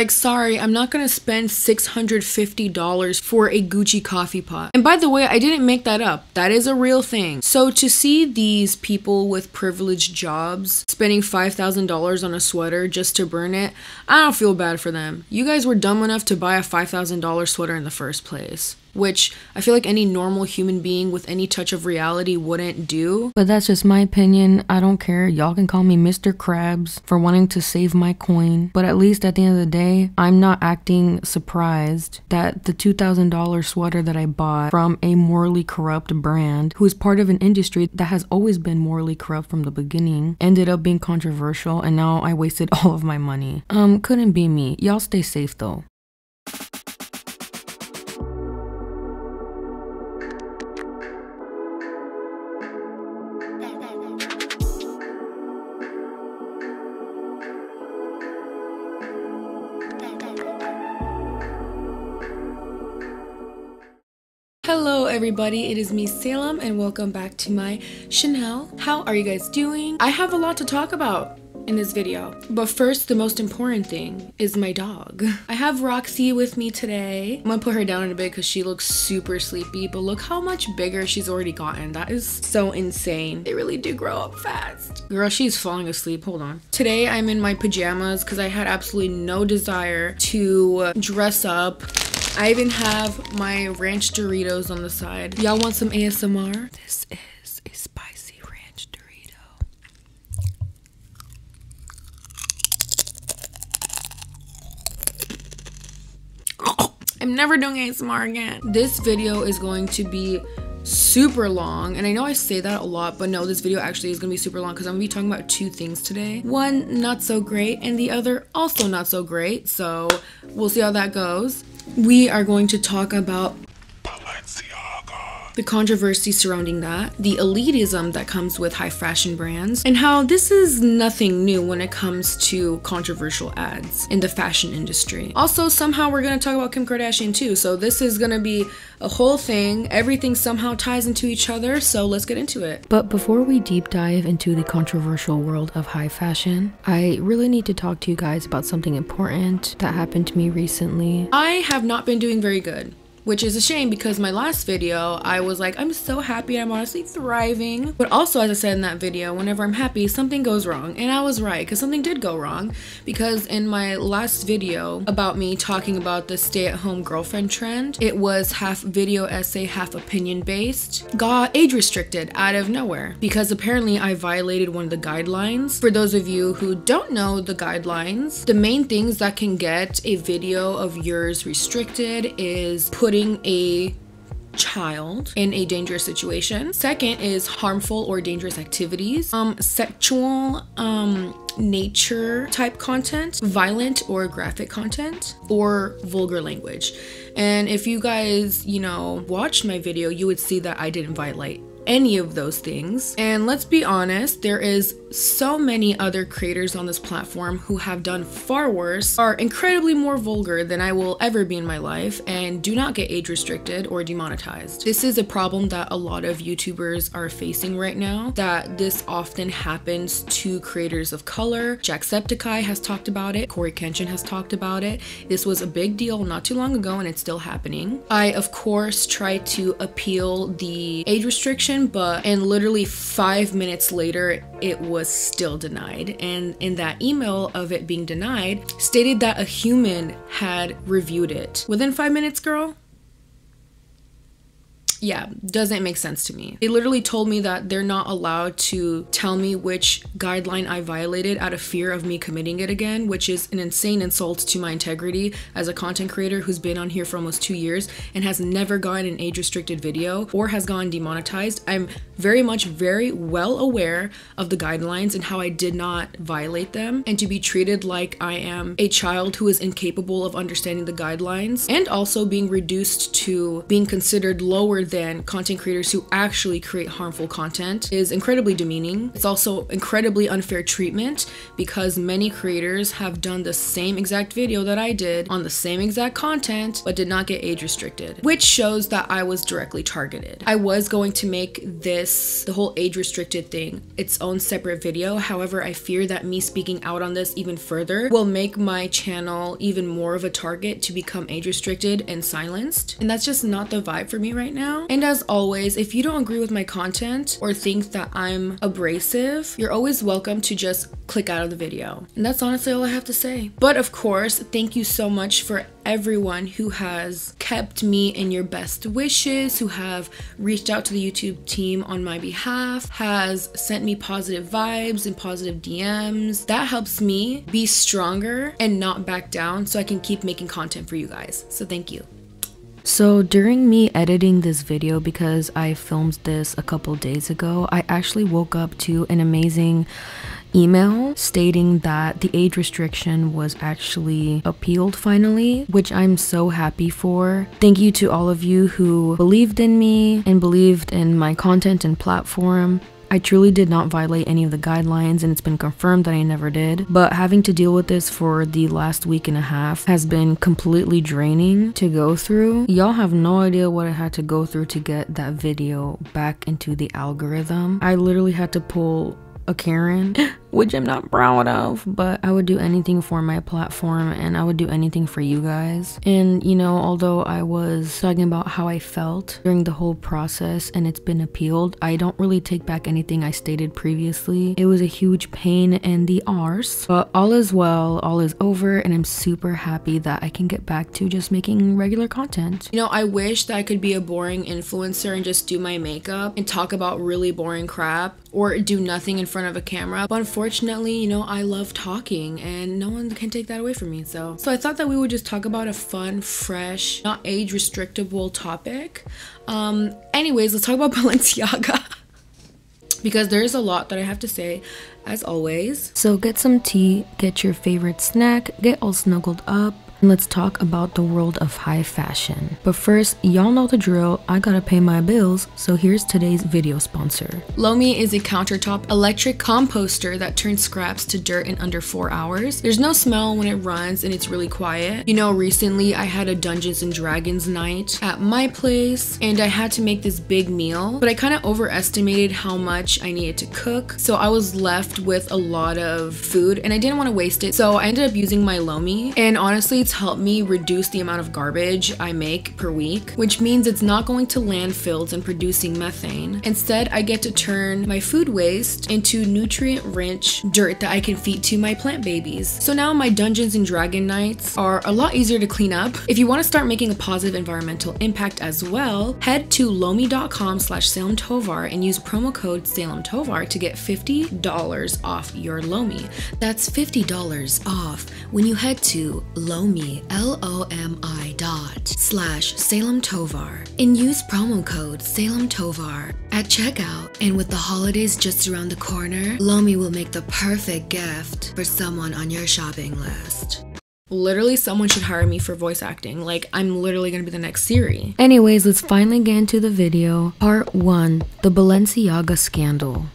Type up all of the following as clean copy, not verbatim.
Like, sorry, I'm not gonna spend $650 for a Gucci coffee pot. And by the way, I didn't make that up. That is a real thing. So to see these people with privileged jobs spending $5,000 on a sweater just to burn it, I don't feel bad for them. You guys were dumb enough to buy a $5,000 sweater in the first place, which I feel like any normal human being with any touch of reality wouldn't do. But that's just my opinion. I don't care. Y'all can call me Mr. Krabs for wanting to save my coin. But at least at the end of the day, I'm not acting surprised that the $2,000 sweater that I bought from a morally corrupt brand, who is part of an industry that has always been morally corrupt from the beginning, ended up being controversial, and now I wasted all of my money. Couldn't be me. Y'all stay safe though. Hello everybody, it is me Salem and welcome back to my Chanel. How are you guys doing? I have a lot to talk about in this video, but first the most important thing is my dog. I have Roxy with me today. I'm gonna put her down in a bit because she looks super sleepy, but look how much bigger she's already gotten. That is so insane. They really do grow up fast. Girl, she's falling asleep. Hold on. Today I'm in my pajamas because I had absolutely no desire to dress up. I even have my ranch Doritos on the side. Y'all want some ASMR? This is a spicy ranch Dorito. I'm never doing ASMR again. This video is going to be super long, and I know I say that a lot, but no, this video actually is gonna be super long because I'm gonna be talking about two things today. One not so great and the other also not so great, so we'll see how that goes. We are going to talk about Balenciaga, the controversy surrounding that, the elitism that comes with high fashion brands, and how this is nothing new when it comes to controversial ads in the fashion industry. Also, somehow we're going to talk about Kim Kardashian too, so this is going to be a whole thing. Everything somehow ties into each other, so let's get into it. But before we deep dive into the controversial world of high fashion, I really need to talk to you guys about something important that happened to me recently. I have not been doing very good, which is a shame because my last video, I was like, I'm so happy, I'm honestly thriving. But also, as I said in that video, whenever I'm happy, something goes wrong. And I was right, because something did go wrong. Because in my last video about me talking about the stay-at-home girlfriend trend, it was half video essay, half opinion based, got age restricted out of nowhere. Because apparently I violated one of the guidelines. For those of you who don't know the guidelines, the main things that can get a video of yours restricted is putting a child in a dangerous situation. Second is harmful or dangerous activities, sexual nature type content, violent or graphic content, or vulgar language. And if you guys, you know, watched my video, you would see that I didn't violate any of those things. And let's be honest, there is so many other creators on this platform who have done far worse, are incredibly more vulgar than I will ever be in my life, and do not get age restricted or demonetized. This is a problem that a lot of YouTubers are facing right now, that this often happens to creators of color. Jacksepticeye has talked about it. Corey Kenshin has talked about it. This was a big deal not too long ago and it's still happening. I, of course, tried to appeal the age restriction, and literally 5 minutes later, it was still denied. And in that email of it being denied, stated that a human had reviewed it. Within 5 minutes, girl? Yeah, doesn't make sense to me. They literally told me that they're not allowed to tell me which guideline I violated out of fear of me committing it again, which is an insane insult to my integrity as a content creator who's been on here for almost 2 years and has never gotten an age-restricted video or has gone demonetized. I'm very well aware of the guidelines and how I did not violate them, and to be treated like I am a child who is incapable of understanding the guidelines, and also being reduced to being considered lower than content creators who actually create harmful content is incredibly demeaning. It's also incredibly unfair treatment because many creators have done the same exact video that I did on the same exact content, but did not get age restricted, which shows that I was directly targeted. I was going to make this, the whole age restricted thing, its own separate video. However, I fear that me speaking out on this even further will make my channel even more of a target to become age restricted and silenced. And that's just not the vibe for me right now. And as always, if you don't agree with my content or think that I'm abrasive, you're always welcome to just click out of the video. And that's honestly all I have to say. But of course, thank you so much for everyone who has kept me in your best wishes, who have reached out to the YouTube team on my behalf, has sent me positive vibes and positive DMs. That helps me be stronger and not back down so I can keep making content for you guys. So thank you. So during me editing this video, because I filmed this a couple days ago, I actually woke up to an amazing email stating that the age restriction was actually appealed finally, which I'm so happy for. Thank you to all of you who believed in me and believed in my content and platform. I truly did not violate any of the guidelines, and it's been confirmed that I never did, but having to deal with this for the last week and a half has been completely draining to go through. Y'all have no idea what I had to go through to get that video back into the algorithm. I literally had to pull a Karen, which I'm not proud of, but I would do anything for my platform and I would do anything for you guys. And you know, although I was talking about how I felt during the whole process and it's been appealed, I don't really take back anything I stated previously. It was a huge pain in the arse, but all is well, all is over, and I'm super happy that I can get back to just making regular content. You know, I wish that I could be a boring influencer and just do my makeup and talk about really boring crap or do nothing in front of a camera, but unfortunately, you know, I love talking and no one can take that away from me. So I thought that we would just talk about a fun, fresh, not age restrictable topic. Anyways, let's talk about Balenciaga because there is a lot that I have to say, as always. So get some tea, get your favorite snack, get all snuggled up. Let's talk about the world of high fashion. But first, y'all know the drill, I gotta pay my bills, so here's today's video sponsor. Lomi is a countertop electric composter that turns scraps to dirt in under 4 hours. There's no smell when it runs and it's really quiet. You know, recently I had a Dungeons and Dragons night at my place and I had to make this big meal, but I kind of overestimated how much I needed to cook. So I was left with a lot of food and I didn't want to waste it. So I ended up using my Lomi, and honestly, helped me reduce the amount of garbage I make per week, which means it's not going to landfills and producing methane. Instead, I get to turn my food waste into nutrient-rich dirt that I can feed to my plant babies. So now my Dungeons and Dragon nights are a lot easier to clean up. If you want to start making a positive environmental impact as well, head to lomi.com/Salem Tovar and use promo code Salem Tovar to get $50 off your Lomi. That's $50 off when you head to Lomi.com/Salem Tovar and use promo code Salem Tovar at checkout. And with the holidays just around the corner, Lomi will make the perfect gift for someone on your shopping list. Literally, someone should hire me for voice acting. Like, I'm literally gonna be the next Siri. Anyways, let's finally get into the video. Part 1, the Balenciaga scandal.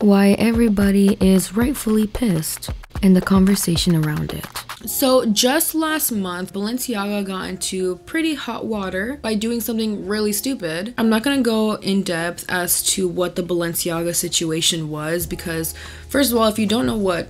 Why everybody is rightfully pissed and the conversation around it. So just last month, Balenciaga got into pretty hot water by doing something really stupid. I'm not gonna go in depth as to what the Balenciaga situation was because, first of all, if you don't know what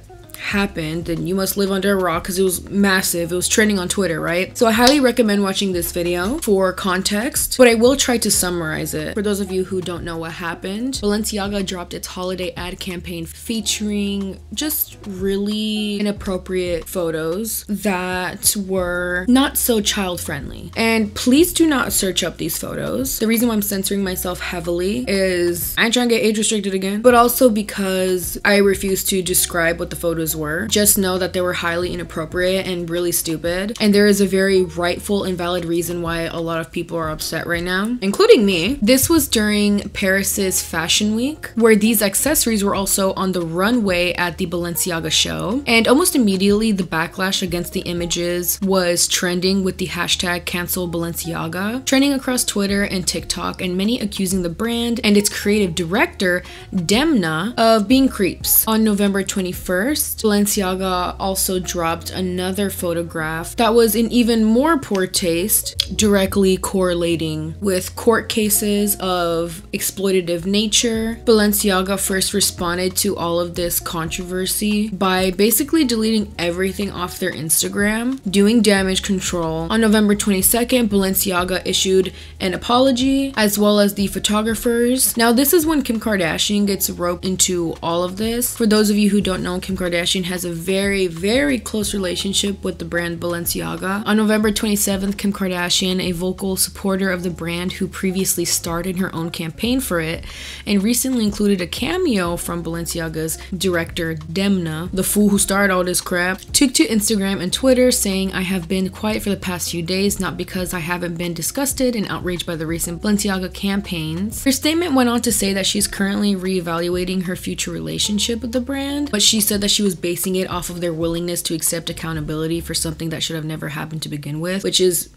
happened, then you must live under a rock because it was massive. It was trending on Twitter, right? So I highly recommend watching this video for context, but I will try to summarize it. For those of you who don't know what happened, Balenciaga dropped its holiday ad campaign featuring just really inappropriate photos that were not so child-friendly. And please do not search up these photos. The reason why I'm censoring myself heavily is I ain't trying to get age restricted again, but also because I refuse to describe what the photos photos were. Just know that they were highly inappropriate and really stupid, and there is a very rightful and valid reason why a lot of people are upset right now, including me. This was during Paris's Fashion Week, where these accessories were also on the runway at the Balenciaga show, and almost immediately the backlash against the images was trending with the hashtag cancel Balenciaga, trending across Twitter and TikTok, and many accusing the brand and its creative director, Demna, of being creeps. On November 21st, Balenciaga also dropped another photograph that was in even more poor taste, directly correlating with court cases of exploitative nature. Balenciaga first responded to all of this controversy by basically deleting everything off their Instagram, doing damage control. On November 22nd, Balenciaga issued an apology, as well as the photographers. Now, this is when Kim Kardashian gets roped into all of this. For those of you who don't know, Kim Kardashian has a very, very close relationship with the brand Balenciaga. On November 27th, Kim Kardashian, a vocal supporter of the brand who previously starred in her own campaign for it, and recently included a cameo from Balenciaga's director Demna, the fool who started all this crap, took to Instagram and Twitter saying, "I have been quiet for the past few days, not because I haven't been disgusted and outraged by the recent Balenciaga campaigns." Her statement went on to say that she's currently reevaluating her future relationship with the brand, but she said that she was basing it off of their willingness to accept accountability for something that should have never happened to begin with, which is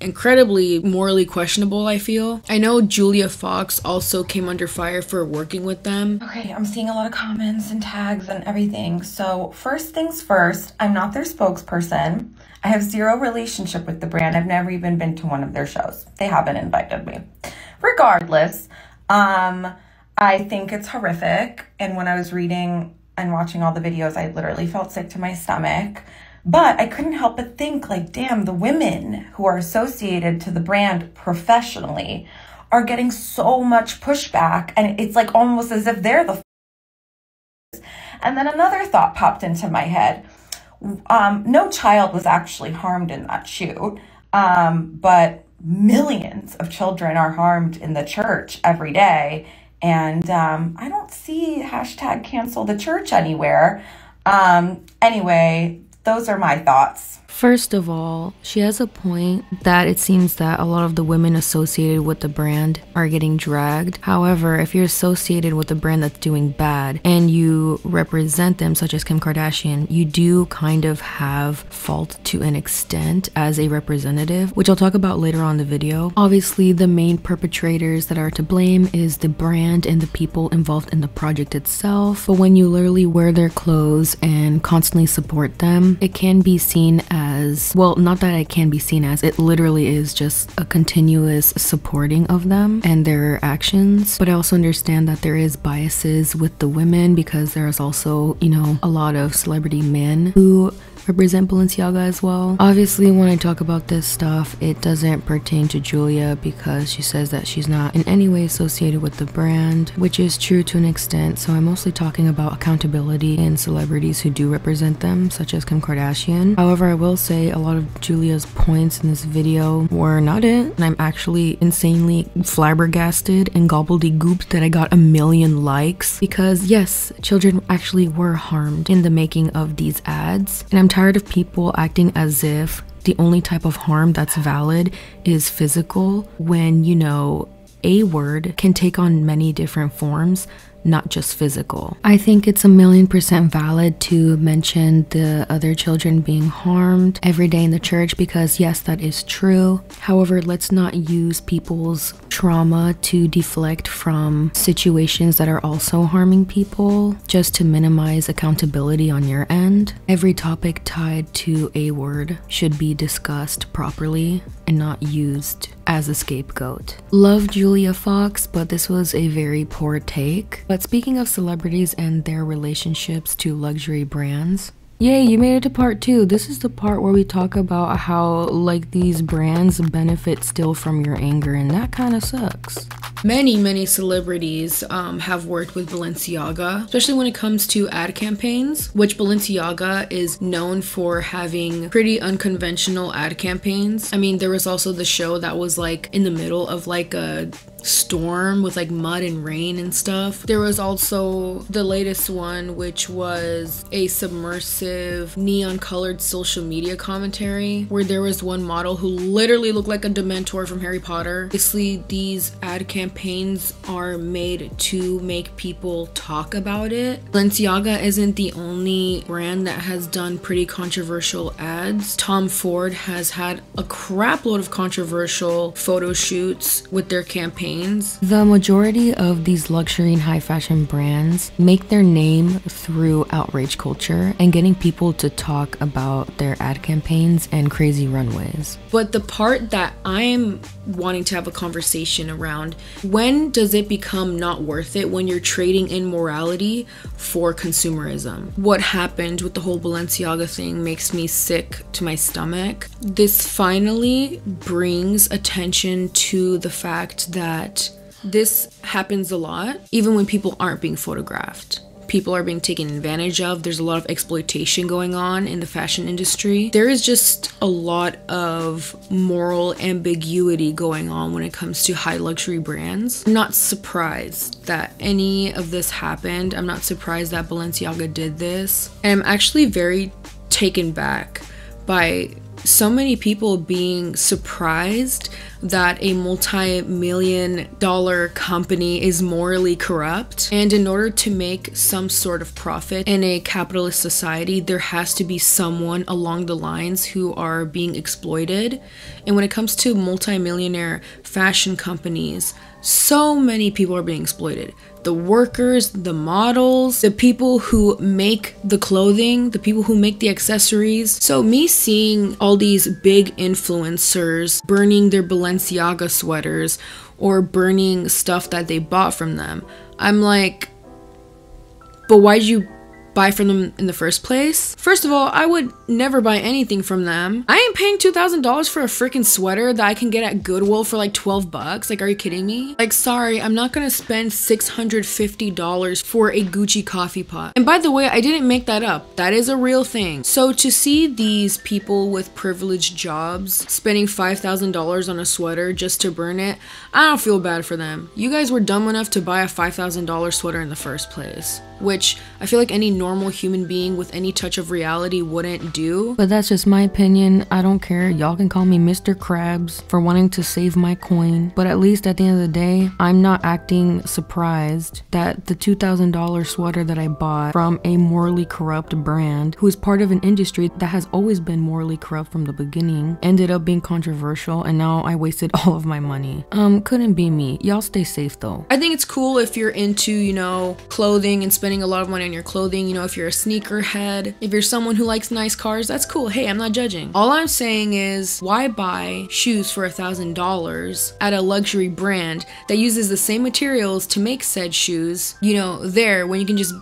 incredibly morally questionable, I feel. I know Julia Fox also came under fire for working with them. Okay, I'm seeing a lot of comments and tags and everything. So first things first, I'm not their spokesperson. I have zero relationship with the brand. I've never even been to one of their shows. They haven't invited me. Regardless, I think it's horrific. And when I was reading and watching all the videos, I literally felt sick to my stomach. But I couldn't help but think, like, damn, the women who are associated to the brand professionally are getting so much pushback, and it's like almost as if they're the And then another thought popped into my head. No child was actually harmed in that shoot, but millions of children are harmed in the church every day, and I don't see hashtag cancel the church anywhere. Anyway, those are my thoughts. First of all, she has a point that it seems that a lot of the women associated with the brand are getting dragged. However, if you're associated with a brand that's doing bad and you represent them, such as Kim Kardashian, you do kind of have fault to an extent as a representative, which I'll talk about later on in the video. Obviously, the main perpetrators that are to blame is the brand and the people involved in the project itself. But when you literally wear their clothes and constantly support them, it can be seen as, well, not that it can be seen as, it literally is just a continuous supporting of them and their actions. But I also understand that there is biases with the women, because there's also, you know, a lot of celebrity men who represent Balenciaga as well. Obviously, when I talk about this stuff, it doesn't pertain to Julia, because she says that she's not in any way associated with the brand, which is true to an extent. So I'm mostly talking about accountability and celebrities who do represent them, such as Kim Kardashian. However, I will say a lot of Julia's points in this video were not it, and I'm actually insanely flabbergasted and gobbledygooped that I got a million likes, because yes, children actually were harmed in the making of these ads, and I'm tired of people acting as if the only type of harm that's valid is physical, when, you know, a word can take on many different forms, not just physical. I think it's 1,000,000% valid to mention the other children being harmed every day in the church, because yes, that is true. However, let's not use people's trauma to deflect from situations that are also harming people, just to minimize accountability on your end. Every topic tied to a word should be discussed properly and not used as a scapegoat. Love Julia Fox, but this was a very poor take. But speaking of celebrities and their relationships to luxury brands, yay, you made it to part two. This is the part where we talk about how, like, these brands benefit still from your anger, and that kind of sucks. Many celebrities have worked with Balenciaga, especially when it comes to ad campaigns, which Balenciaga is known for having pretty unconventional ad campaigns. I mean, there was also the show that was like in the middle of like a storm with like mud and rain and stuff. There was also the latest one, which was a submersive neon colored social media commentary where there was one model who literally looked like a Dementor from Harry Potter. Obviously, these ad campaigns are made to make people talk about it. Balenciaga isn't the only brand that has done pretty controversial ads. Tom Ford has had a crap load of controversial photo shoots with their campaigns. The majority of these luxury and high fashion brands make their name through outrage culture and getting people to talk about their ad campaigns and crazy runways. But the part that I'm wanting to have a conversation around, when does it become not worth it when you're trading in morality for consumerism? What happened with the whole Balenciaga thing makes me sick to my stomach. This finally brings attention to the fact that this happens a lot, even when people aren't being photographed. People are being taken advantage of. There's a lot of exploitation going on in the fashion industry. There is just a lot of moral ambiguity going on when it comes to high luxury brands. I'm not surprised that any of this happened. I'm not surprised that Balenciaga did this. And I'm actually very taken back by so many people being surprised that a multi-million-dollar company is morally corrupt. And in order to make some sort of profit in a capitalist society, there has to be someone along the lines who are being exploited. And when it comes to multi-millionaire fashion companies, so many people are being exploited. The workers, the models, the people who make the clothing, the people who make the accessories. So me seeing all these big influencers burning their Balenciaga sweaters or burning stuff that they bought from them, I'm like, but why'd you buy from them in the first place? First of all, I would never buy anything from them. I ain't paying $2,000 for a freaking sweater that I can get at Goodwill for like 12 bucks. Like, are you kidding me? Like, sorry, I'm not gonna spend $650 for a Gucci coffee pot. And by the way, I didn't make that up. That is a real thing. So to see these people with privileged jobs spending $5,000 on a sweater just to burn it, I don't feel bad for them. You guys were dumb enough to buy a $5,000 sweater in the first place, which I feel like any normal human being with any touch of reality wouldn't do. But that's just my opinion. I don't care. Y'all can call me Mr. Krabs for wanting to save my coin, but at least at the end of the day, I'm not acting surprised that the $2,000 sweater that I bought from a morally corrupt brand who is part of an industry that has always been morally corrupt from the beginning ended up being controversial, and now I wasted all of my money. Couldn't be me. Y'all stay safe though. I think it's cool if you're into, you know, clothing and spending a lot of money on your clothing. You know, if you're a sneakerhead, if you're someone who likes nice cars, that's cool. Hey, I'm not judging. All I'm saying is, why buy shoes for $1,000 at a luxury brand that uses the same materials to make said shoes, you know, there, when you can just...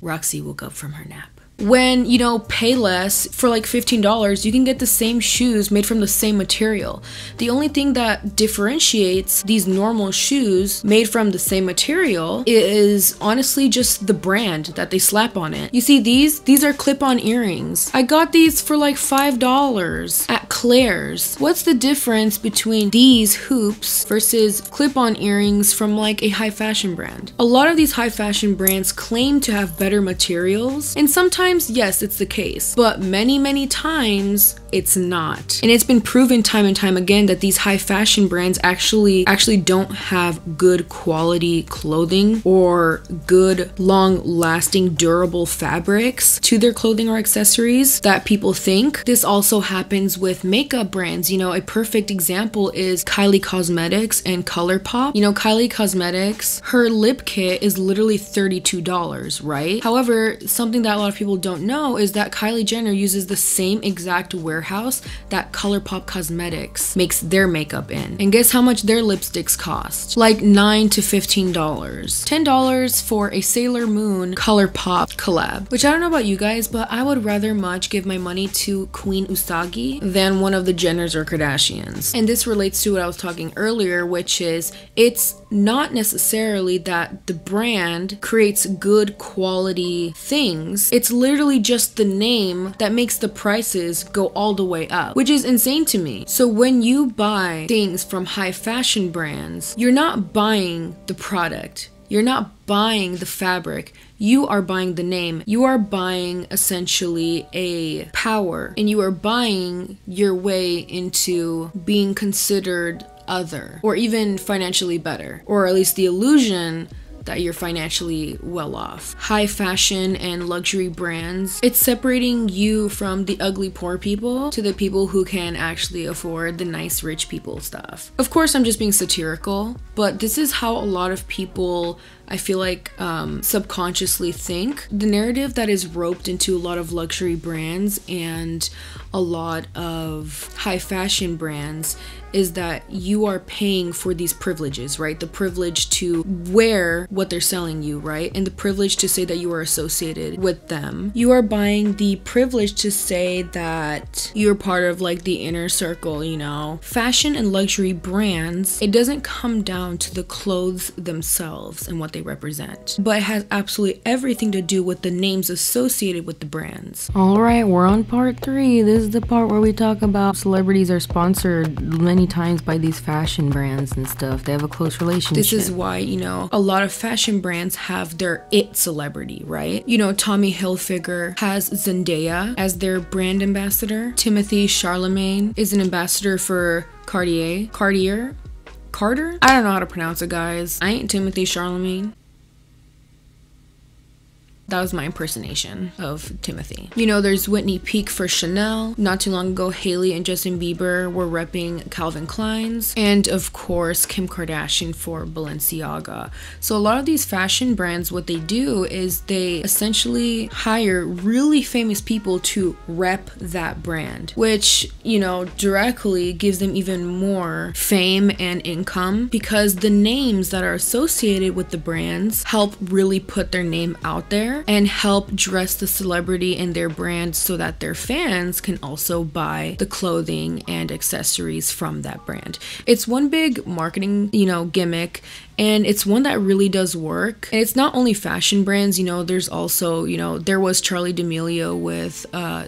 Roxy woke up from her nap. When, you know, pay less for like $15, you can get the same shoes made from the same material. The only thing that differentiates these normal shoes made from the same material is honestly just the brand that they slap on it. You see these are clip-on earrings. I got these for like $5 at Claire's. What's the difference between these hoops versus clip-on earrings from like a high fashion brand? A lot of these high fashion brands claim to have better materials, and sometimes yes, it's the case, but many times it's not. And it's been proven time and time again that these high fashion brands actually don't have good quality clothing or good long-lasting durable fabrics to their clothing or accessories that people think. This also happens with makeup brands. You know, a perfect example is Kylie Cosmetics and ColourPop. You know, Kylie Cosmetics, her lip kit is literally $32, right? However, something that a lot of people don't know is that Kylie Jenner uses the same exact warehouse that ColourPop Cosmetics makes their makeup in. And guess how much their lipsticks cost? Like $9 to $15. $10 for a Sailor Moon ColourPop collab. Which I don't know about you guys, but I would rather much give my money to Queen Usagi than one of the Jenners or Kardashians. And this relates to what I was talking earlier, which is it's not necessarily that the brand creates good quality things. It's literally just the name that makes the prices go all the way up, which is insane to me. So when you buy things from high fashion brands, you're not buying the product. You're not buying the fabric. You are buying the name. You are buying essentially a power, and you are buying your way into being considered other, or even financially better, or at least the illusion that you're financially well off. High fashion and luxury brands, it's separating you from the ugly poor people to the people who can actually afford the nice rich people stuff. Of course, I'm just being satirical, but this is how a lot of people, I feel like, subconsciously think. The narrative that is roped into a lot of luxury brands and a lot of high fashion brands is that you are paying for these privileges, right? The privilege to wear what they're selling you, right? And the privilege to say that you are associated with them. You are buying the privilege to say that you're part of like the inner circle, you know? Fashion and luxury brands, it doesn't come down to the clothes themselves and what they represent, but it has absolutely everything to do with the names associated with the brands. All right, we're on part 3. This is the part where we talk about celebrities are sponsored many times by these fashion brands and stuff. They have a close relationship. This is why, you know, a lot of fashion brands have their it celebrity, right? You know, Tommy Hilfiger has Zendaya as their brand ambassador. Timothy Charlemagne is an ambassador for Cartier? I don't know how to pronounce it, guys. I ain't Timothy Charlemagne. That was my impersonation of Timothy. You know, there's Whitney Peak for Chanel. Not too long ago, Hailey and Justin Bieber were repping Calvin Klein's. And of course, Kim Kardashian for Balenciaga. So a lot of these fashion brands, what they do is they essentially hire really famous people to rep that brand, which, you know, directly gives them even more fame and income because the names that are associated with the brands help really put their name out there and help dress the celebrity in their brand so that their fans can also buy the clothing and accessories from that brand. It's one big marketing, you know, gimmick, and it's one that really does work. And it's not only fashion brands, you know, there's also, you know, there was Charli D'Amelio with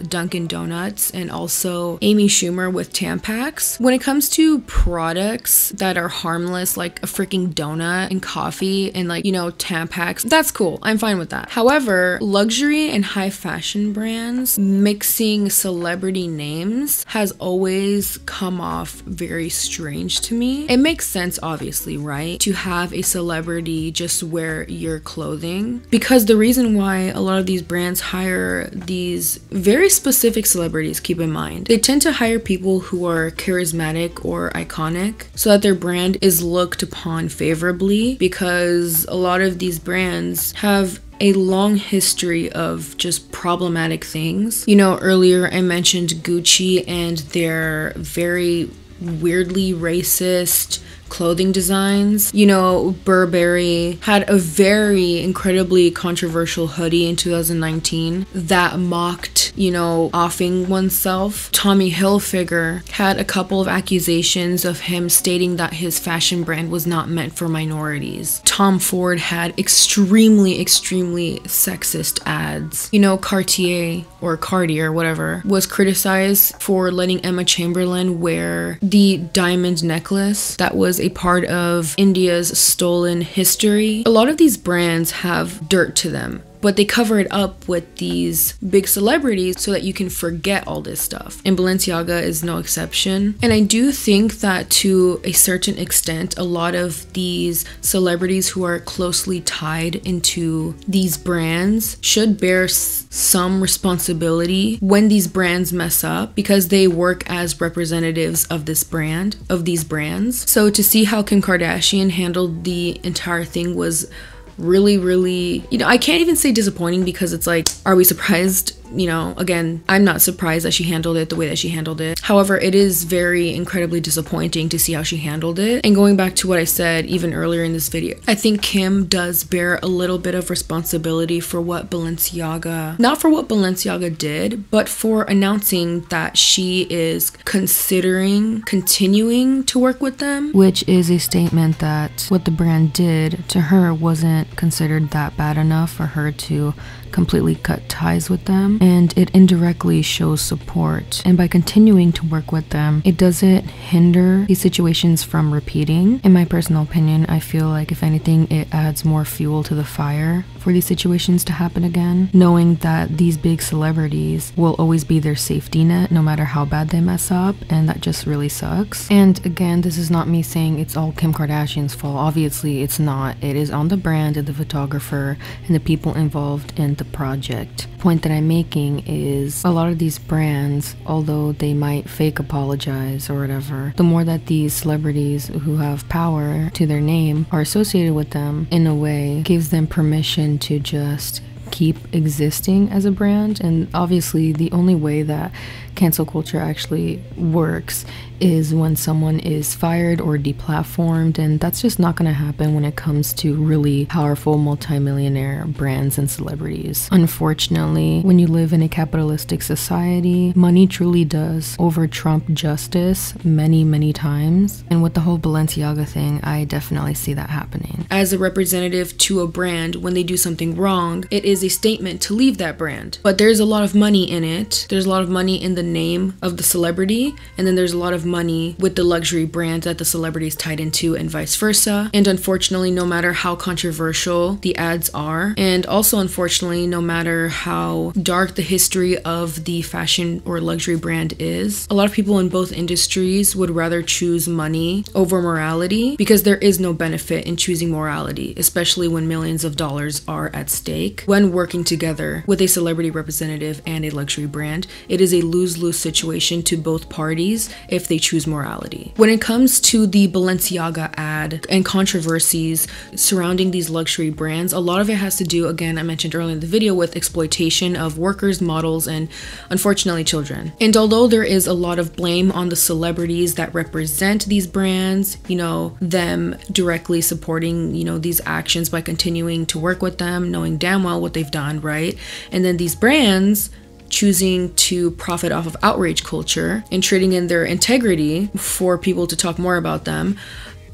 Dunkin' Donuts and also Amy Schumer with Tampax. When it comes to products that are harmless, like a freaking donut and coffee and like, you know, Tampax, that's cool. I'm fine with that. However, luxury and high fashion brands mixing celebrity names has always come off very strange to me. It makes sense, obviously, right, to have a celebrity just wear your clothing, because the reason why a lot of these brands hire these very specific celebrities, keep in mind, they tend to hire people who are charismatic or iconic so that their brand is looked upon favorably, because a lot of these brands have a long history of just problematic things. You know, earlier I mentioned Gucci and their very weirdly racist clothing designs. You know, Burberry had a very incredibly controversial hoodie in 2019 that mocked, you know, offing oneself. Tommy Hilfiger had a couple of accusations of him stating that his fashion brand was not meant for minorities. Tom Ford had extremely sexist ads. You know, Cartier or Cartier, whatever, was criticized for letting Emma Chamberlain wear the diamond necklace that was a part of India's stolen history. A lot of these brands have dirt to them, but they cover it up with these big celebrities so that you can forget all this stuff. And Balenciaga is no exception. And I do think that to a certain extent, a lot of these celebrities who are closely tied into these brands should bear some responsibility when these brands mess up, because they work as representatives of this brand, of these brands. So to see how Kim Kardashian handled the entire thing was really, you know, I can't even say disappointing, because it's like, are we surprised? you know, again, I'm not surprised that she handled it the way that she handled it. However, it is very incredibly disappointing to see how she handled it. And going back to what I said even earlier in this video, I think Kim does bear a little bit of responsibility for what Balenciaga, not for what Balenciaga did, but for announcing that she is considering continuing to work with them, which is a statement that what the brand did to her wasn't considered that bad enough for her to completely cut ties with them, and it indirectly shows support. And by continuing to work with them, it doesn't hinder these situations from repeating. In my personal opinion, I feel like if anything, it adds more fuel to the fire for these situations to happen again, knowing that these big celebrities will always be their safety net no matter how bad they mess up, and that just really sucks. And again, this is not me saying it's all Kim Kardashian's fault. Obviously, it's not. It is on the brand and the photographer and the people involved in the project. Point that I'm making is a lot of these brands, although they might fake apologize or whatever, the more that these celebrities who have power to their name are associated with them, in a way gives them permission to just keep existing as a brand. And obviously the only way that cancel culture actually works is when someone is fired or deplatformed, and that's just not going to happen when it comes to really powerful multimillionaire brands and celebrities. Unfortunately, when you live in a capitalistic society, money truly does overtrump justice many, many times. And with the whole Balenciaga thing, I definitely see that happening. As a representative to a brand, when they do something wrong, it is a statement to leave that brand. But there's a lot of money in it. There's a lot of money in the name of the celebrity, and then there's a lot of money with the luxury brand that the celebrity is tied into, and vice versa. And unfortunately, no matter how controversial the ads are, and also unfortunately, no matter how dark the history of the fashion or luxury brand is, a lot of people in both industries would rather choose money over morality, because there is no benefit in choosing morality, especially when millions of dollars are at stake when working together with a celebrity representative and a luxury brand. It is a lose-lose situation to both parties if they choose morality. When it comes to the Balenciaga ad and controversies surrounding these luxury brands, a lot of it has to do, again, I mentioned earlier in the video, with exploitation of workers, models, and unfortunately children. And although there is a lot of blame on the celebrities that represent these brands, you know, them directly supporting, you know, these actions by continuing to work with them, knowing damn well what they've done, right? And then these brands choosing to profit off of outrage culture and trading in their integrity for people to talk more about them.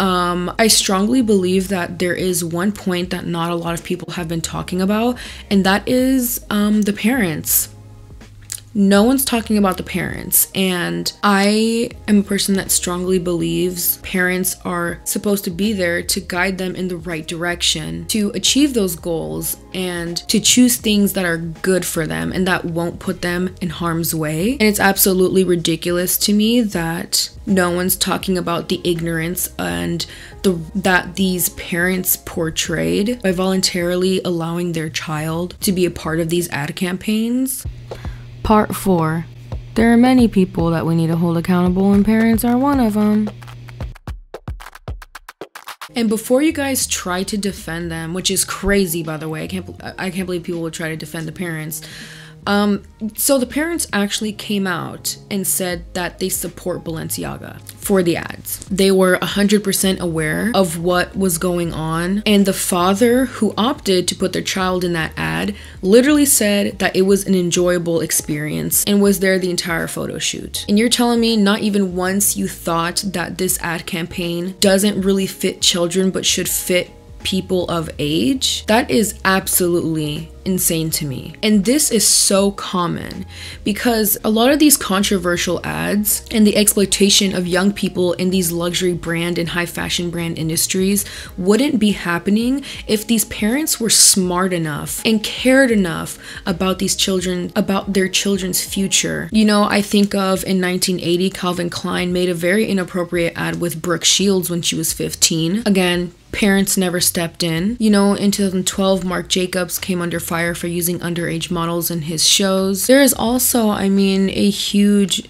I strongly believe that there is one point that not a lot of people have been talking about, and that is the parents. No one's talking about the parents, and I am a person that strongly believes parents are supposed to be there to guide them in the right direction, to achieve those goals, and to choose things that are good for them and that won't put them in harm's way. And it's absolutely ridiculous to me that no one's talking about the ignorance and that these parents portrayed by voluntarily allowing their child to be a part of these ad campaigns. Part 4. There are many people that we need to hold accountable, and parents are one of them. And before you guys try to defend them, which is crazy, by the way, I can't believe people would try to defend the parents. So the parents actually came out and said that they support Balenciaga for the ads. They were 100% aware of what was going on, and the father who opted to put their child in that ad literally said that it was an enjoyable experience and was there the entire photo shoot. And you're telling me not even once you thought that this ad campaign doesn't really fit children but should fit people of age? That is absolutely insane to me. And this is so common because a lot of these controversial ads and the exploitation of young people in these luxury brand and high fashion brand industries wouldn't be happening if these parents were smart enough and cared enough about these children, about their children's future. You know, I think of in 1980, Calvin Klein made a very inappropriate ad with Brooke Shields when she was 15. Again, parents never stepped in. You know, in 2012, Marc Jacobs came under fire for using underage models in his shows. There is also, I mean, a huge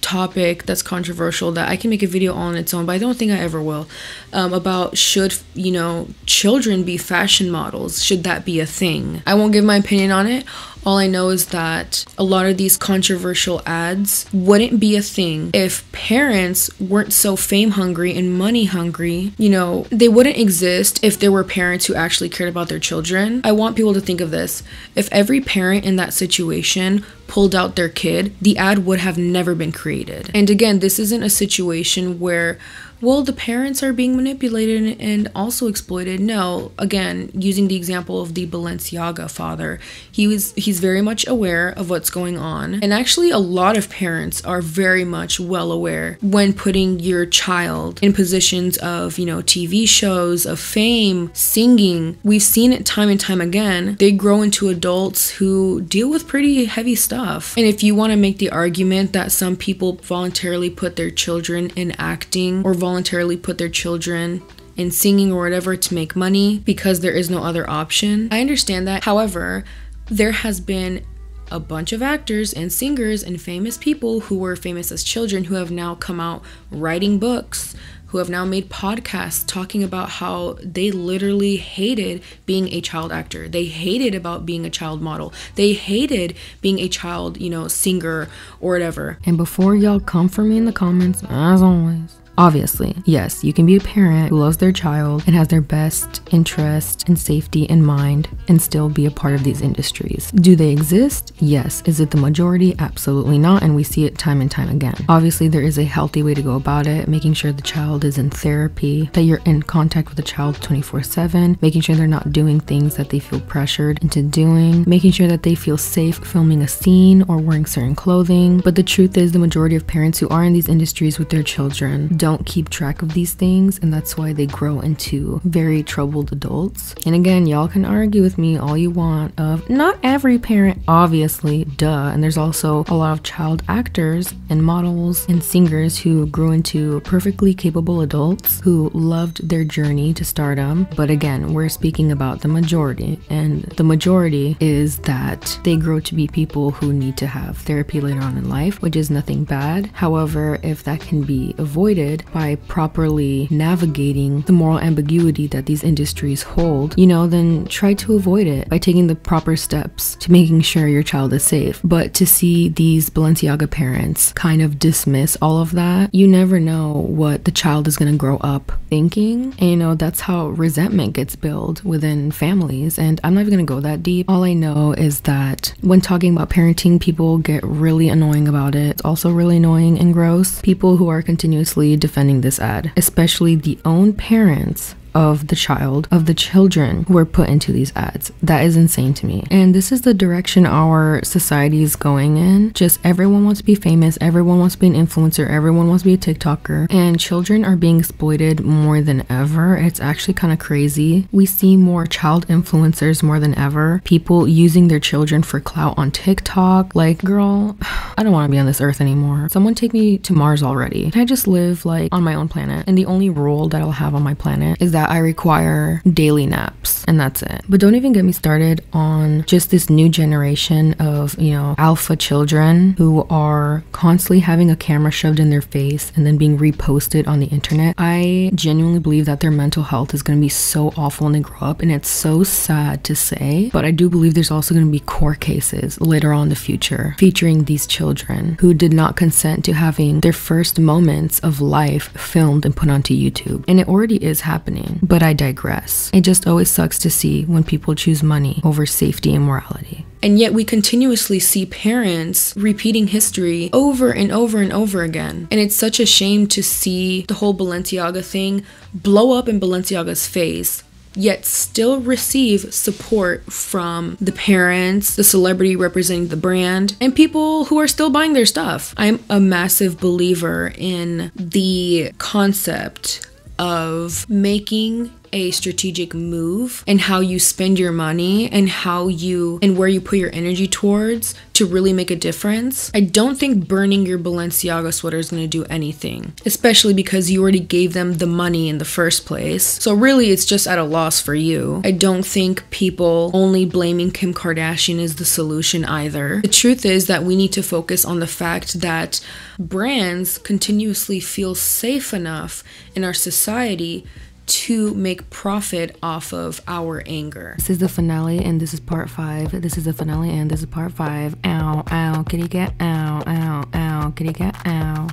topic that's controversial that I can make a video on its own, but I don't think I ever will, about should, you know, children be fashion models? Should that be a thing? I won't give my opinion on it. All I know is that a lot of these controversial ads wouldn't be a thing if parents weren't so fame hungry and money hungry. You know, they wouldn't exist if there were parents who actually cared about their children. I want people to think of this. If every parent in that situation pulled out their kid, the ad would have never been created. And again, this isn't a situation where, well, the parents are being manipulated and also exploited. No, again, using the example of the Balenciaga father, he's very much aware of what's going on. And actually, a lot of parents are very much well aware when putting your child in positions of, you know, TV shows, of fame, singing. We've seen it time and time again. They grow into adults who deal with pretty heavy stuff. And if you want to make the argument that some people voluntarily put their children in acting or voluntarily put their children in singing or whatever to make money because there is no other option, I understand that. However, there has been a bunch of actors and singers and famous people who were famous as children who have now come out writing books, who have now made podcasts talking about how they literally hated being a child actor. They hated about being a child model. They hated being a child, you know, singer or whatever. And before y'all come for me in the comments, as always, obviously, yes, you can be a parent who loves their child and has their best interest and safety in mind and still be a part of these industries. Do they exist? Yes. Is it the majority? Absolutely not. And we see it time and time again. Obviously, there is a healthy way to go about it, making sure the child is in therapy, that you're in contact with the child 24/7, making sure they're not doing things that they feel pressured into doing, making sure that they feel safe filming a scene or wearing certain clothing. But the truth is, the majority of parents who are in these industries with their children don't keep track of these things, and that's why they grow into very troubled adults. And again, y'all can argue with me all you want of not every parent, obviously, duh. And there's also a lot of child actors and models and singers who grew into perfectly capable adults who loved their journey to stardom. But again, we're speaking about the majority, and the majority is that they grow to be people who need to have therapy later on in life, which is nothing bad. However, if that can be avoided by properly navigating the moral ambiguity that these industries hold, you know, then try to avoid it by taking the proper steps to making sure your child is safe. But to see these Balenciaga parents kind of dismiss all of that, you never know what the child is going to grow up thinking. And you know, that's how resentment gets built within families. And I'm not even going to go that deep. All I know is that when talking about parenting, people get really annoying about it. It's also really annoying and gross. People who are continuously defending this ad, especially the own parents of the child, of the children who are put into these ads. That is insane to me. And this is the direction our society is going in. Just everyone wants to be famous, everyone wants to be an influencer, everyone wants to be a TikToker, and children are being exploited more than ever. It's actually kind of crazy. We see more child influencers more than ever, people using their children for clout on TikTok. Like, girl, I don't want to be on this earth anymore. Someone take me to Mars already. Can I just live like on my own planet? And the only rule that I'll have on my planet is that I require daily naps, and that's it. But don't even get me started on just this new generation of, you know, alpha children who are constantly having a camera shoved in their face and then being reposted on the internet. I genuinely believe that their mental health is going to be so awful when they grow up, and it's so sad to say, but I do believe there's also going to be court cases later on in the future featuring these children who did not consent to having their first moments of life filmed and put onto YouTube. And it already is happening. But I digress. It just always sucks to see when people choose money over safety and morality. And yet we continuously see parents repeating history over and over and over again. And it's such a shame to see the whole Balenciaga thing blow up in Balenciaga's face, yet still receive support from the parents, the celebrity representing the brand, and people who are still buying their stuff. I'm a massive believer in the concept of making a strategic move and how you spend your money and how you and where you put your energy towards to really make a difference. I don't think burning your Balenciaga sweater is going to do anything, especially because you already gave them the money in the first place. So really, it's just at a loss for you. I don't think people only blaming Kim Kardashian is the solution either. The truth is that we need to focus on the fact that brands continuously feel safe enough in our society to make profit off of our anger. This is the finale and this is part 5. This is the finale and this is part 5. Ow, ow, kitty cat, ow, ow, ow, kitty cat, ow.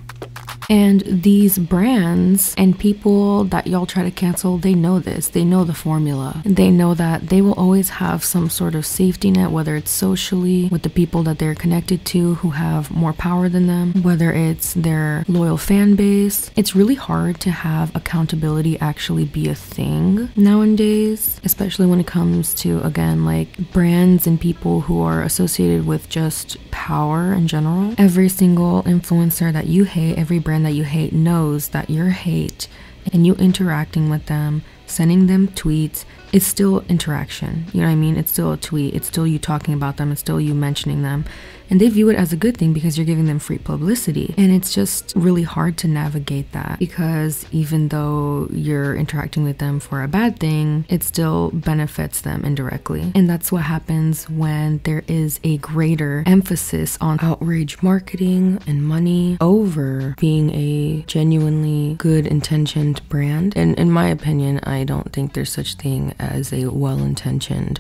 And these brands and people that y'all try to cancel, they know this. They know the formula. They know that they will always have some sort of safety net, whether it's socially with the people that they're connected to who have more power than them, whether it's their loyal fan base. It's really hard to have accountability actually be a thing nowadays, especially when it comes to, again, like brands and people who are associated with just power in general. Every single influencer that you hate, every brand that you hate knows that your hate and you interacting with them, sending them tweets, it's still interaction. You know what I mean? It's still a tweet. It's still you talking about them. It's still you mentioning them. And they view it as a good thing because you're giving them free publicity. And it's just really hard to navigate that, because even though you're interacting with them for a bad thing, it still benefits them indirectly. And that's what happens when there is a greater emphasis on outrage marketing and money over being a genuinely good intentioned brand. And in my opinion, I don't think there's such thing as a well-intentioned,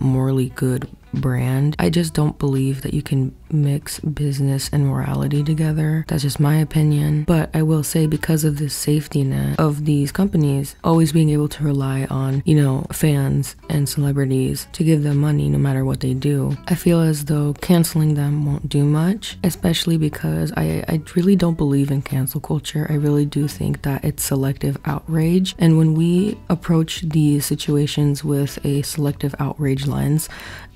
morally good brand. I just don't believe that you can mix business and morality together. That's just my opinion. But I will say, because of this safety net of these companies always being able to rely on, you know, fans and celebrities to give them money no matter what they do, I feel as though canceling them won't do much, especially because I really don't believe in cancel culture. I really do think that it's selective outrage. And when we approach these situations with a selective outrage lens,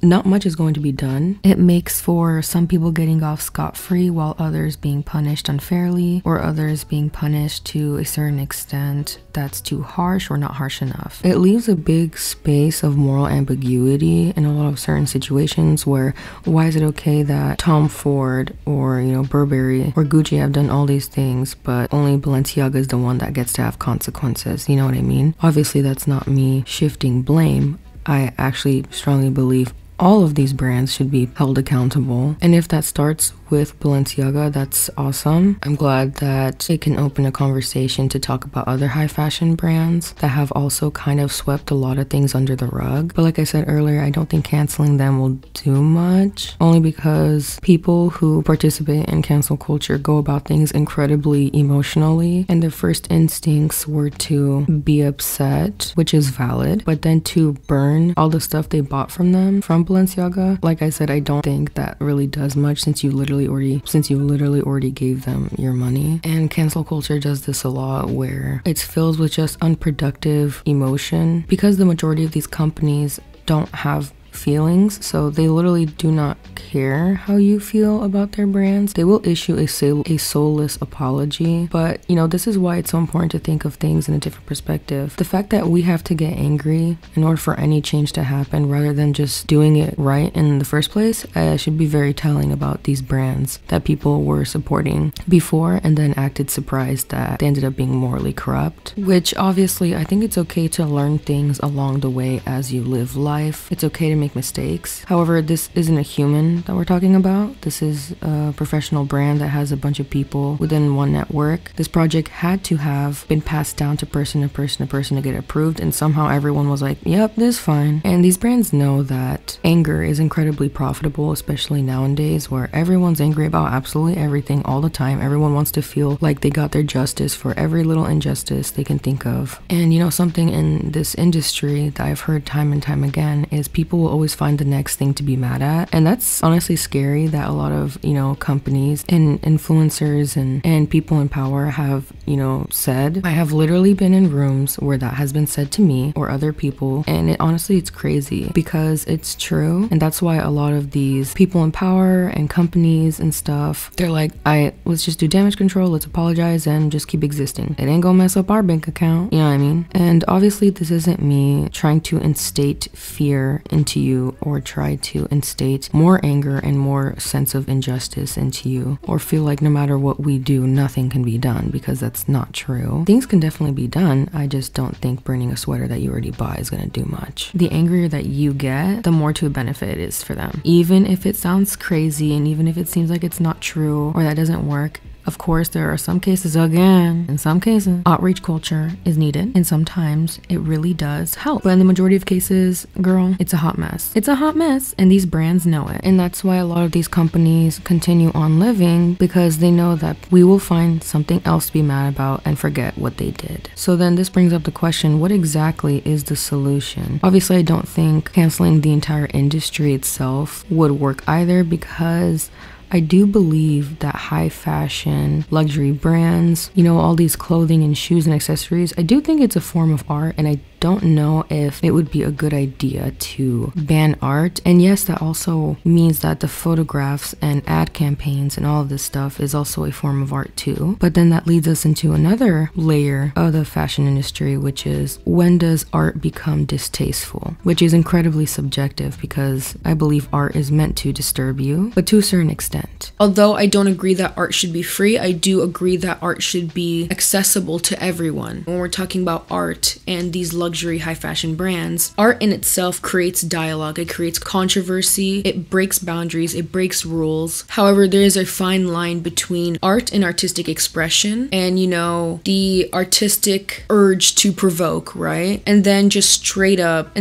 not much is going to be done. It makes for some people getting off scot-free while others being punished unfairly, or others being punished to a certain extent that's too harsh or not harsh enough. It leaves a big space of moral ambiguity in a lot of certain situations, where why is it okay that Tom Ford or, you know, Burberry or Gucci have done all these things, but only Balenciaga is the one that gets to have consequences? You know what I mean? Obviously, that's not me shifting blame. I actually strongly believe all of these brands should be held accountable. And if that starts with Balenciaga, that's awesome. I'm glad that it can open a conversation to talk about other high fashion brands that have also kind of swept a lot of things under the rug. But like I said earlier, I don't think canceling them will do much, only because people who participate in cancel culture go about things incredibly emotionally, and their first instincts were to be upset, which is valid, but then to burn all the stuff they bought from them, from Balenciaga. Like I said, I don't think that really does much, since you literally already gave them your money. And cancel culture does this a lot, where it's filled with just unproductive emotion, because the majority of these companies don't have feelings, so they literally do not care how you feel about their brands. They will issue a soulless apology. But you know, this is why it's so important to think of things in a different perspective. The fact that we have to get angry in order for any change to happen, rather than just doing it right in the first place, should be very telling about these brands that people were supporting before and then acted surprised that they ended up being morally corrupt. Which obviously, I think it's okay to learn things along the way as you live life. It's okay to make mistakes. However, this isn't a human that we're talking about. This is a professional brand that has a bunch of people within one network. This project had to have been passed down to person to person to person to get approved, and somehow everyone was like, yep, this is fine. And these brands know that anger is incredibly profitable, especially nowadays, where everyone's angry about absolutely everything all the time. Everyone wants to feel like they got their justice for every little injustice they can think of. And you know, something in this industry that I've heard time and time again is people will always find the next thing to be mad at. And that's honestly scary, that a lot of, you know, companies and influencers and people in power have, you know, said. I have literally been in rooms where that has been said to me or other people, and it honestly, it's crazy because it's true. And that's why a lot of these people in power and companies and stuff, they're like, let's just do damage control, let's apologize and just keep existing. It ain't gonna mess up our bank account. You know what I mean? And obviously this isn't me trying to instate fear into you, or try to instate more anger and more sense of injustice into you, or feel like no matter what we do, nothing can be done, because that's not true. Things can definitely be done. I just don't think burning a sweater that you already bought is gonna do much. The angrier that you get, the more to a benefit it is for them. Even if it sounds crazy, and even if it seems like it's not true or that doesn't work, Of course, there are some cases, again, in some cases, outreach culture is needed, and sometimes it really does help. But in the majority of cases, girl, it's a hot mess. It's a hot mess, and these brands know it. And that's why a lot of these companies continue on living, because they know that we will find something else to be mad about and forget what they did. So then this brings up the question, what exactly is the solution? Obviously, I don't think canceling the entire industry itself would work either, because I do believe that high fashion, luxury brands, you know, all these clothing and shoes and accessories, I do think it's a form of art, and I don't know if it would be a good idea to ban art. And yes, that also means that the photographs and ad campaigns and all of this stuff is also a form of art too. But then that leads us into another layer of the fashion industry, which is, when does art become distasteful? Which is incredibly subjective, because I believe art is meant to disturb you, but to a certain extent. Although I don't agree that art should be free, I do agree that art should be accessible to everyone. When we're talking about art and these luxury high fashion brands, art in itself creates dialogue, it creates controversy, it breaks boundaries, it breaks rules. However, there is a fine line between art and artistic expression and, you know, the artistic urge to provoke, right? And then just straight up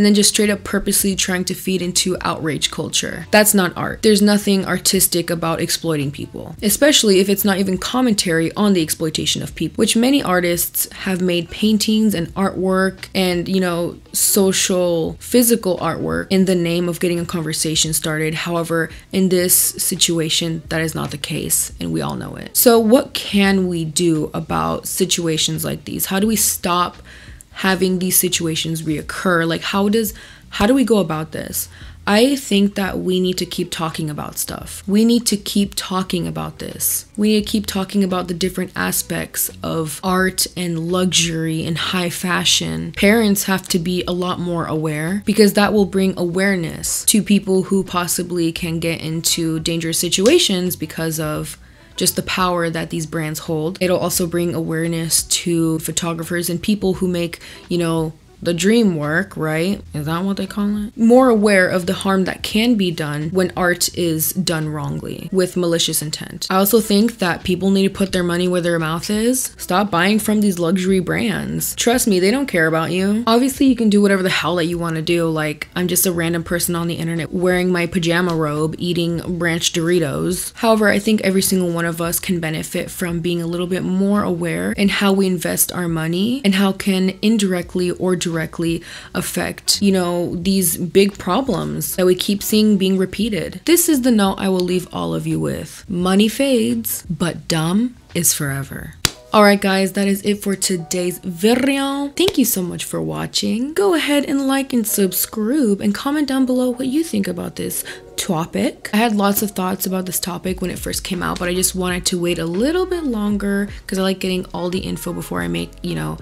purposely trying to feed into outrage culture. That's not art. There's nothing artistic about exploiting people, especially if it's not even commentary on the exploitation of people, which many artists have made paintings and artwork and, you know, social, physical artwork in the name of getting a conversation started. However, in this situation, that is not the case, and we all know it. So what can we do about situations like these? How do we stop having these situations reoccur? Like, how do we go about this? I think that we need to keep talking about stuff. We need to keep talking about this. We need to keep talking about the different aspects of art and luxury and high fashion. Parents have to be a lot more aware, because that will bring awareness to people who possibly can get into dangerous situations because of just the power that these brands hold. It'll also bring awareness to photographers and people who make, you know, the dream work, right? Is that what they call it? More aware of the harm that can be done when art is done wrongly with malicious intent. I also think that people need to put their money where their mouth is. Stop buying from these luxury brands. Trust me, they don't care about you. Obviously, you can do whatever the hell that you want to do. Like, I'm just a random person on the internet wearing my pajama robe, eating ranch Doritos. However, I think every single one of us can benefit from being a little bit more aware in how we invest our money and how can indirectly or directly affect, you know, these big problems that we keep seeing being repeated. This is the note I will leave all of you with. Money fades, but dumb is forever. Alright guys, that is it for today's video. Thank you so much for watching. Go ahead and like and subscribe and comment down below what you think about this topic. I had lots of thoughts about this topic when it first came out, but I just wanted to wait a little bit longer because I like getting all the info before I make, you know,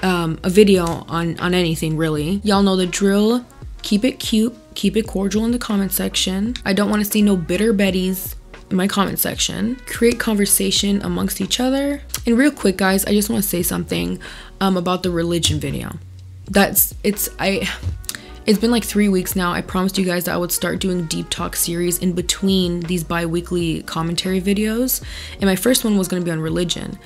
a video on anything really. Y'all know the drill. Keep it cute, keep it cordial in the comment section. I don't want to see no bitter Betties in my comment section. Create conversation amongst each other. And real quick guys, I just want to say something about the religion video. It's been like 3 weeks now. I promised you guys that I would start doing deep talk series in between these bi-weekly commentary videos, and my first one was going to be on religion.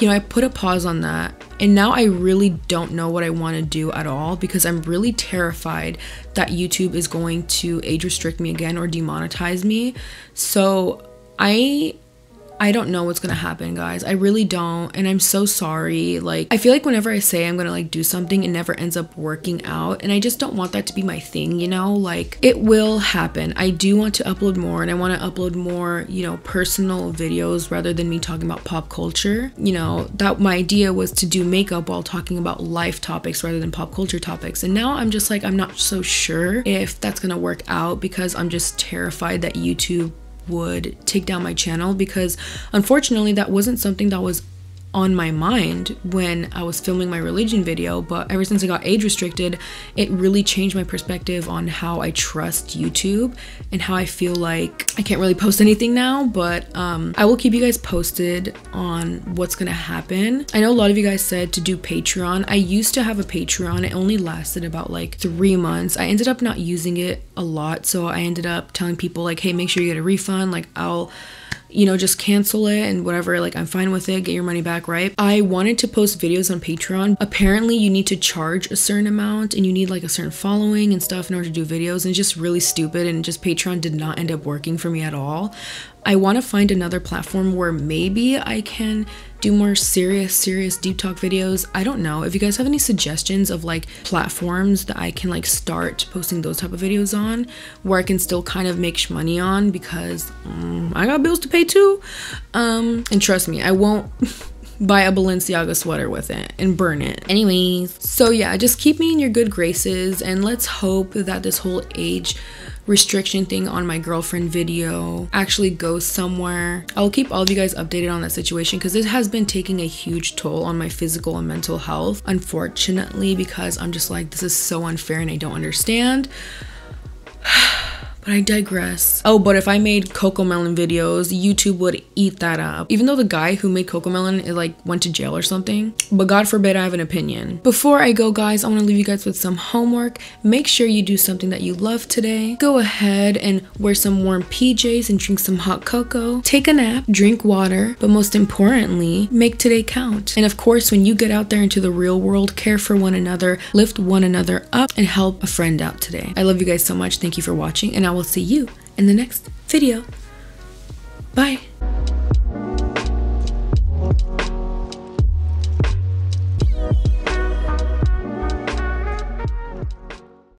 You know, I put a pause on that, and now I really don't know what I want to do at all, because I'm really terrified that YouTube is going to age restrict me again or demonetize me. So I don't know what's gonna happen, guys. I really don't, and I'm so sorry. Like, I feel like whenever I say I'm gonna like do something, it never ends up working out, and I just don't want that to be my thing, you know? Like, it will happen. I do want to upload more, and I want to upload more, you know, personal videos rather than me talking about pop culture. You know, that my idea was to do makeup while talking about life topics rather than pop culture topics, and now I'm just like, I'm not so sure if that's gonna work out, because I'm just terrified that YouTube would take down my channel, because unfortunately that wasn't something that was on my mind when I was filming my religion video. But ever since I got age restricted, it really changed my perspective on how I trust YouTube and how I feel like I can't really post anything now. But I will keep you guys posted on what's gonna happen. I know a lot of you guys said to do Patreon. I used to have a Patreon. It only lasted about like 3 months. I ended up not using it a lot, so I ended up telling people like, hey, make sure you get a refund. Like, I'll you know, just cancel it and whatever, like I'm fine with it, get your money back, right? I wanted to post videos on Patreon. Apparently you need to charge a certain amount and you need like a certain following and stuff in order to do videos, and it's just really stupid, and just Patreon did not end up working for me at all. I want to find another platform where maybe I can do more serious deep talk videos. I don't know. If you guys have any suggestions of like platforms that I can like start posting those type of videos on, where I can still kind of make money on, because I got bills to pay too. And trust me, I won't buy a Balenciaga sweater with it and burn it. Anyways, so yeah, just keep me in your good graces, and let's hope that this whole age restriction thing on my girlfriend video actually goes somewhere. I'll keep all of you guys updated on that situation, because it has been taking a huge toll on my physical and mental health, unfortunately, because I'm just like, this is so unfair and I don't understand. But I digress. Oh, but if I made Cocomelon videos, YouTube would eat that up. Even though the guy who made Cocomelon like went to jail or something. But God forbid I have an opinion. Before I go, guys, I want to leave you guys with some homework. Make sure you do something that you love today. Go ahead and wear some warm PJs and drink some hot cocoa. Take a nap, drink water, but most importantly, make today count. And of course, when you get out there into the real world, care for one another, lift one another up, and help a friend out today. I love you guys so much. Thank you for watching, and I will see you in the next video. Bye.